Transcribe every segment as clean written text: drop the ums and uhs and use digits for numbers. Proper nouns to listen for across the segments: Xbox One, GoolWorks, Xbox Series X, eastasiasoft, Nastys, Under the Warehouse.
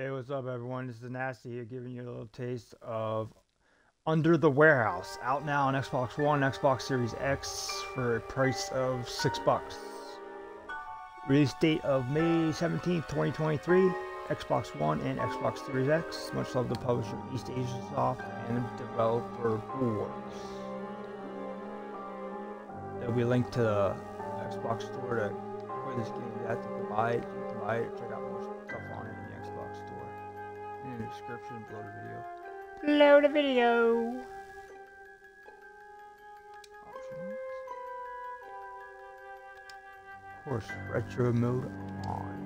Hey, what's up everyone? This is Nasty here giving you a little taste of Under the Warehouse, out now on Xbox One, Xbox Series X for a price of $6. Release date of May 17th, 2023, Xbox One and Xbox Series X. Much love, the publisher eastasiasoft and developer GoolWorks. There'll be a link to the Xbox store to play this game. You have to buy it, you can buy it, check out more stuff on it in the Xbox store. In the description below the video. Load a video. Options. Of course, retro mode on.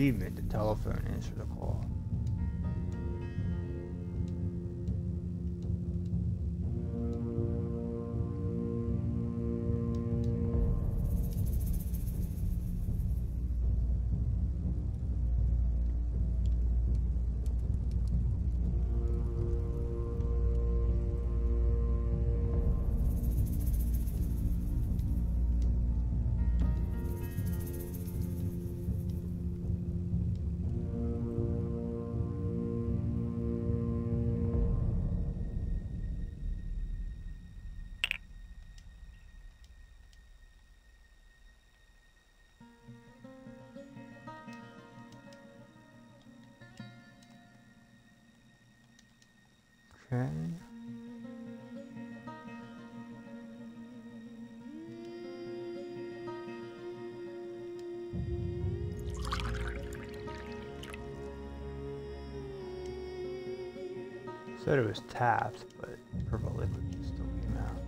Achievement, the telephone, answer the call. Okay. Said it was tapped, but purple liquid still came out.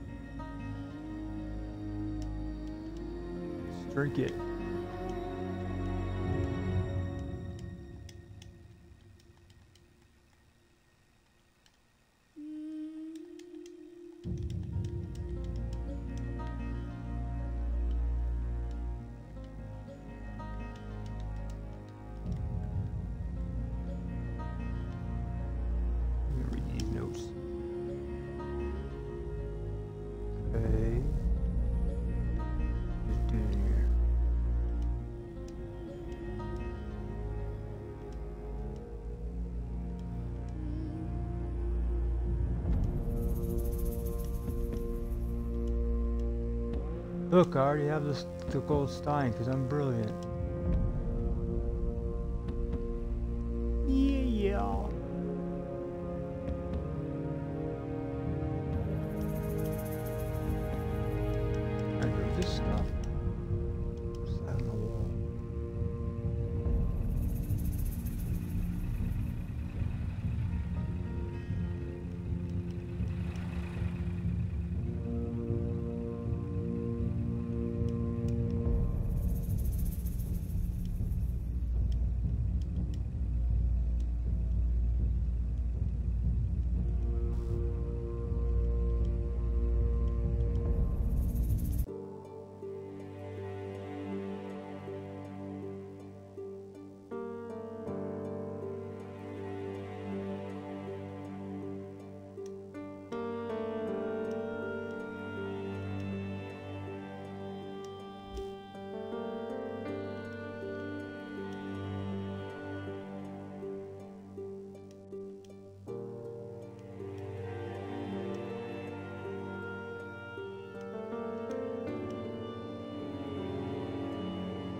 Let's drink it. Look, I already have this, the gold stein, because I'm brilliant. Yeah. I know this stuff. What's that on the wall?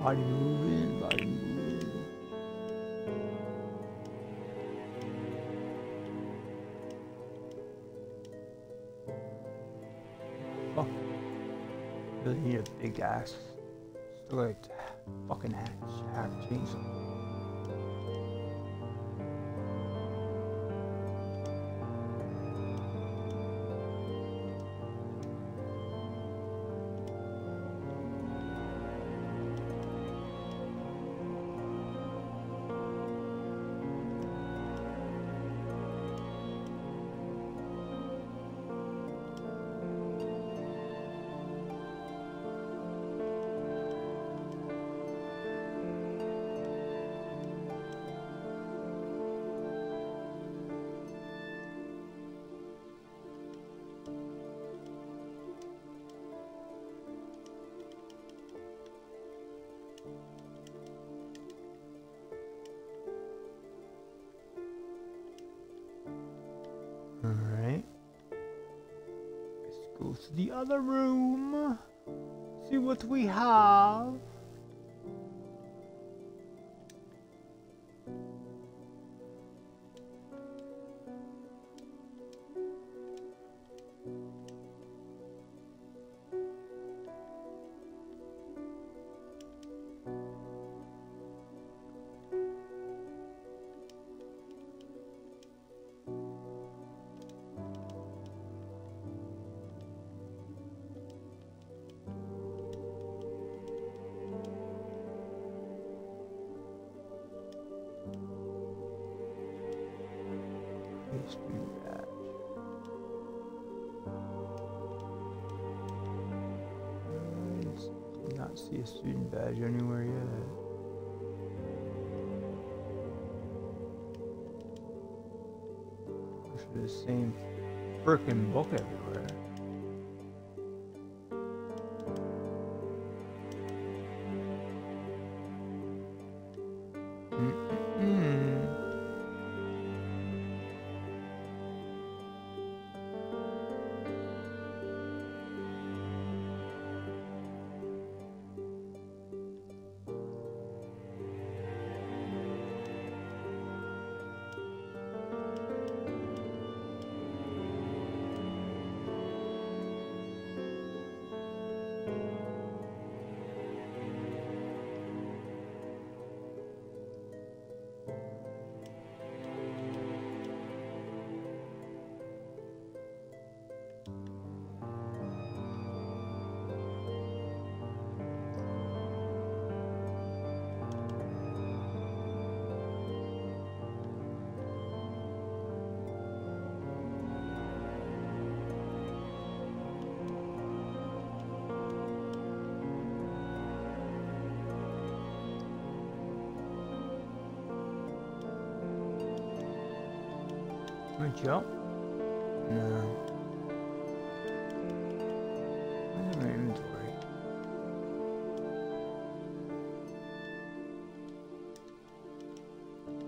Body moving, body moving. Fuck. Really need a big ass. Still like fucking half chainsaw. to the other room, see what we have. See a student badge anywhere yet. Or should the same frickin' book everywhere. Jump? No. Where's my inventory?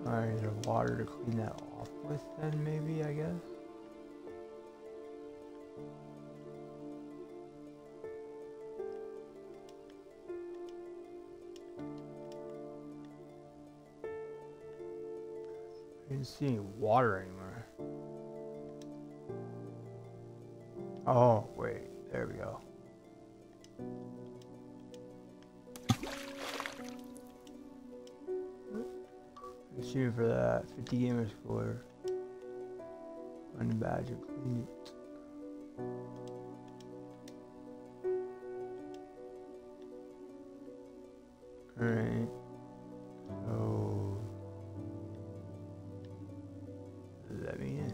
Alright, is there water to clean that off with then maybe, I guess? I didn't see any water anywhere. Oh, wait, there we go. I'm shooting for that 50 gamer score. On the badge of clean it. Alright. So. Let me in.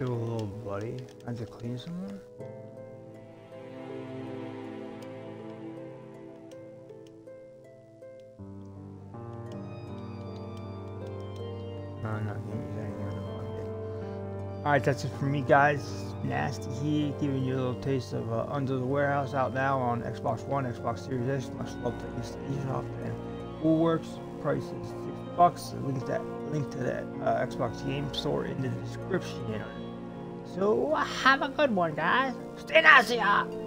A little bloody. I have to clean somewhere. No, not anything. Alright, that's it for me, guys. Nasty Heat, giving you a little taste of Under the Warehouse, out now on Xbox One, Xbox Series X. Much love to eastasiasoft and GoolWorks. Price is $6. Link to that Xbox game store in the description. So have a good one, guys. Stay nasty.